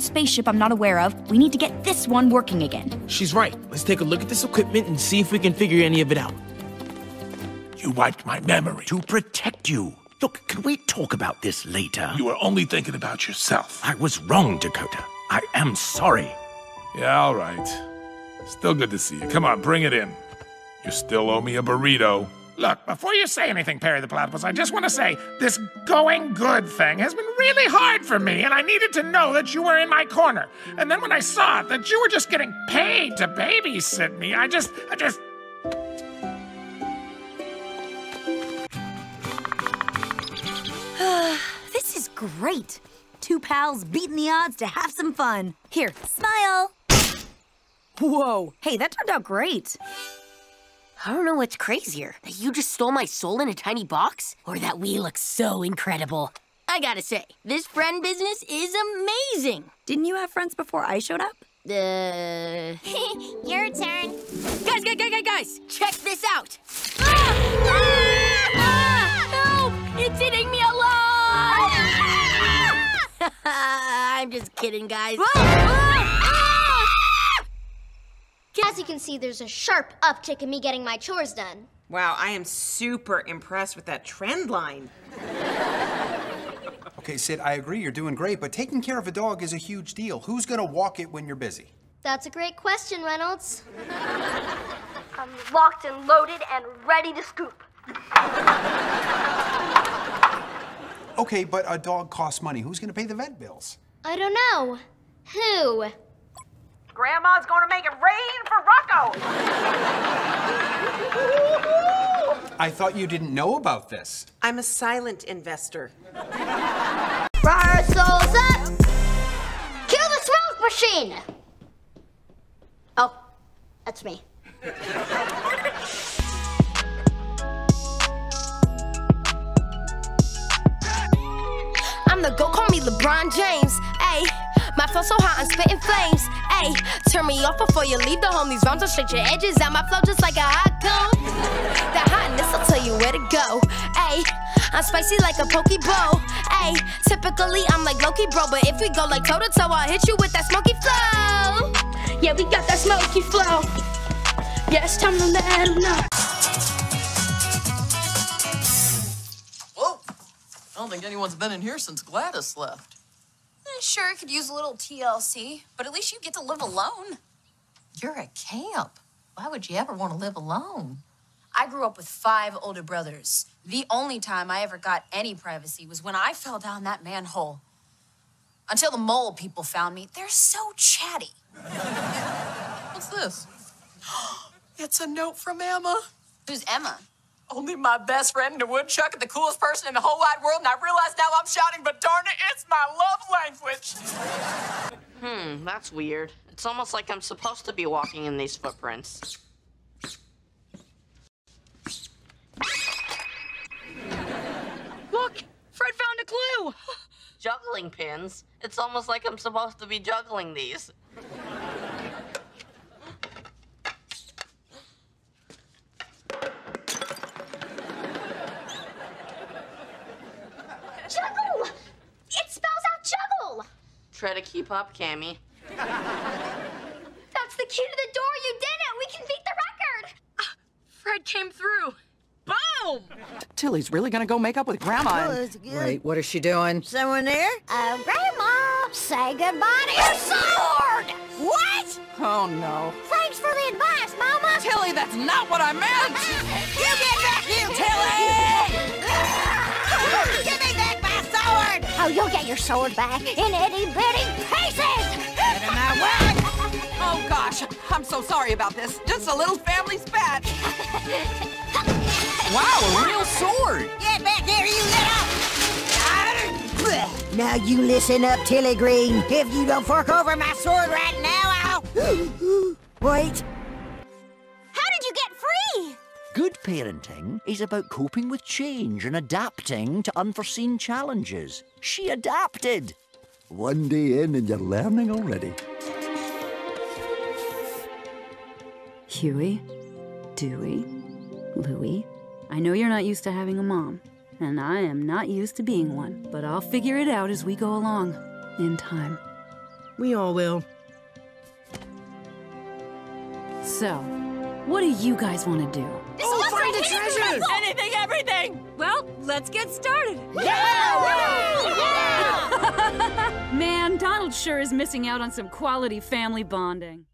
spaceship I'm not aware of. We need to get this one working again. She's right. Let's take a look at this equipment and see if we can figure any of it out. You wiped my memory. To protect you. Look, can we talk about this later? You were only thinking about yourself. I was wrong, Dakota. I am sorry. Yeah, all right. Still good to see you. Come on, bring it in. You still owe me a burrito. Look, before you say anything, Perry the Platypus, I just want to say this going good thing has been really hard for me, and I needed to know that you were in my corner. And then when I saw it, that you were just getting paid to babysit me, I just... This is great. Two pals beating the odds to have some fun. Here, smile. Whoa. Hey, that turned out great. I don't know what's crazier, that you just stole my soul in a tiny box, or that we look so incredible. I gotta say, this friend business is amazing. Didn't you have friends before I showed up? Your turn. Guys, check this out. Help! It's eating me alive! I'm just kidding, guys. As you can see, there's a sharp uptick in me getting my chores done. Wow, I am super impressed with that trend line. Okay, Sid, I agree you're doing great, but taking care of a dog is a huge deal. Who's gonna walk it when you're busy? That's a great question, Reynolds. I'm locked and loaded and ready to scoop. Okay, but a dog costs money. Who's gonna pay the vet bills? I don't know. Who? Grandma's gonna make it rain for Rocco! I thought you didn't know about this. I'm a silent investor. Fire souls up! Kill the smoke machine! Oh, that's me. I'm the GOAT, call me LeBron James, ayy. My flow so hot, I'm spitting flames, ayy. Turn me off before you leave the home. These rhymes will straight your edges out. My flow just like a hot cone. That hotness will tell you where to go, ayy. I'm spicy like a poke bowl, ayy. Typically, I'm like Loki, bro, but if we go like toe-to-toe, I'll hit you with that smoky flow. Yeah, we got that smoky flow. Yeah, it's time to let him know. Whoa, I don't think anyone's been in here since Gladys left. Sure, could use a little TLC, but at least you get to live alone. You're at camp. Why would you ever want to live alone? I grew up with 5 older brothers. The only time I ever got any privacy was when I fell down that manhole. Until the mole people found me. They're so chatty. What's this? It's a note from Emma. Who's Emma? Only my best friend in the woodchuck and the coolest person in the whole wide world, and I realize now I'm shouting, but darn it, it's my love language! That's weird. It's almost like I'm supposed to be walking in these footprints. Look! Fred found a clue! Juggling pins? It's almost like I'm supposed to be juggling these. Try to keep up, Cammy. That's the key to the door. You did it. We can beat the record. Fred came through. Boom! Tilly's really gonna go make up with Grandma. And... Wait, what is she doing? Someone there? Oh, Grandma, say goodbye to your sword. What? Oh no. Thanks for the advice, Mama. Tilly, that's not what I meant. You get back, you Tilly! Give me back my sword! Oh, you'll get your sword back in itty-bitty pieces! Get in my way! Oh, gosh, I'm so sorry about this. Just a little family spat. Wow, a real sword! Get back here, you little... Now you listen up, Tilly Green. If you don't fork over my sword right now, I'll... Wait. How did you get free? Good parenting is about coping with change and adapting to unforeseen challenges. She adapted. One day in and you're learning already. Huey, Dewey, Louie, I know you're not used to having a mom, and I am not used to being one, but I'll figure it out as we go along, in time. We all will. So, what do you guys want to do? Find a treasure! Anything, everything! Well, let's get started. Yeah! Man, Donald sure is missing out on some quality family bonding.